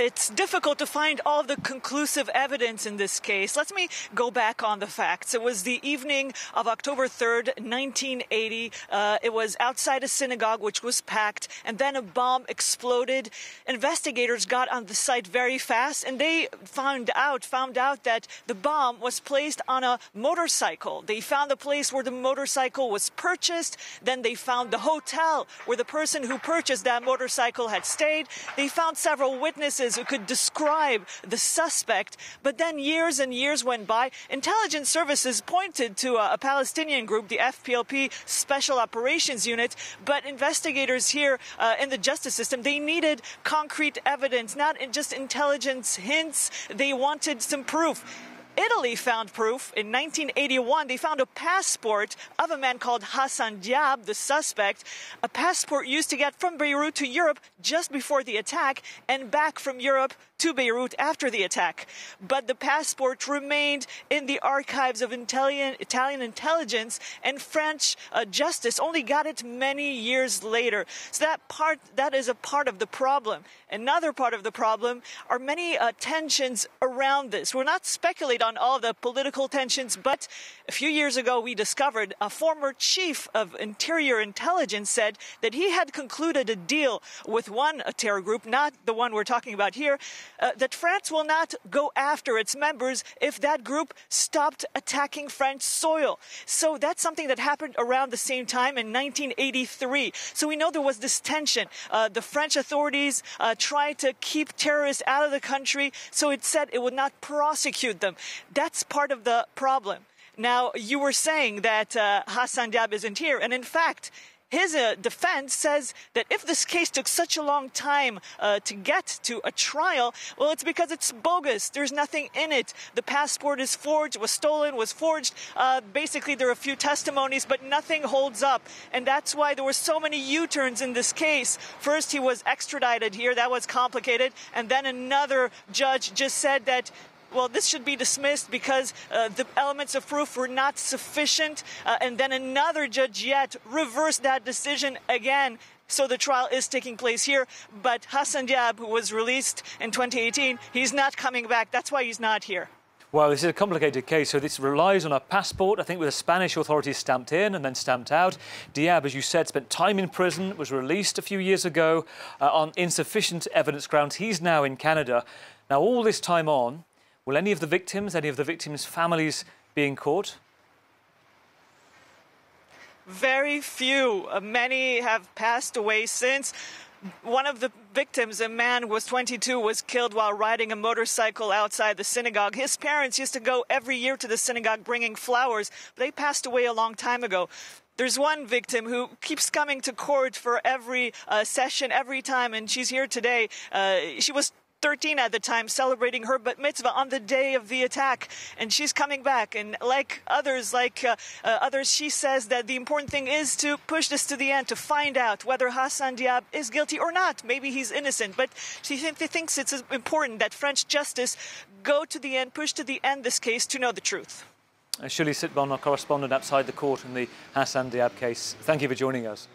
it's difficult to find all the conclusive evidence in this case. Let me go back on the facts. It was the evening of October 3rd, 1980. It was outside a synagogue, which was packed, and then a bomb exploded. Investigators got on the site very fast, and they found out that the bomb was placed on a motorcycle. They found the place where the motorcycle was purchased. Then they found the hotel where the person who purchased that motorcycle had stayed. They found several witnesses who could describe the suspect. But then years and years went by. Intelligence services pointed to a Palestinian group, the FPLP Special Operations Unit. But investigators here in the justice system, they needed concrete evidence, not just intelligence hints. They wanted some proof. Italy found proof. In 1981, they found a passport of a man called Hassan Diab, the suspect, a passport used to get from Beirut to Europe just before the attack and back from Europe to Beirut after the attack. But the passport remained in the archives of Italian intelligence, and French justice only got it many years later. So that is a part of the problem. Another part of the problem are many tensions around this. We're not speculating on all the political tensions, but a few years ago we discovered a former chief of interior intelligence said that he had concluded a deal with one terror group, not the one we're talking about here, that France will not go after its members if that group stopped attacking French soil. So that's something that happened around the same time in 1983. So we know there was this tension. The French authorities tried to keep terrorists out of the country, so it said it would not prosecute them. That's part of the problem. Now, you were saying that Hassan Diab isn't here, and in fact, his defense says that if this case took such a long time to get to a trial, well, it's because it's bogus. There's nothing in it. The passport is forged, was stolen, was forged. Basically, there are a few testimonies, but nothing holds up. And that's why there were so many U-turns in this case. First, he was extradited here. That was complicated. And then another judge just said that, well, this should be dismissed because the elements of proof were not sufficient. And then another judge yet reversed that decision again. So the trial is taking place here. But Hassan Diab, who was released in 2018, he's not coming back. That's why he's not here. Well, this is a complicated case, so this relies on a passport, I think, with the Spanish authorities stamped in and then stamped out. Diab, as you said, spent time in prison, was released a few years ago on insufficient evidence grounds. He's now in Canada. Now, all this time on, will any of the victims' families be in court? Very few. Many have passed away since. One of the victims, a man who was 22, was killed while riding a motorcycle outside the synagogue. His parents used to go every year to the synagogue bringing flowers, but they passed away a long time ago. There's one victim who keeps coming to court for every session, every time, and she's here today. She was 13 at the time, celebrating her bat mitzvah on the day of the attack, and she's coming back. And like others, she says that the important thing is to push this to the end, to find out whether Hassan Diab is guilty or not. Maybe he's innocent, but she thinks it's important that French justice go to the end, push to the end this case to know the truth. Shuli Sitbon, our correspondent outside the court in the Hassan Diab case, thank you for joining us.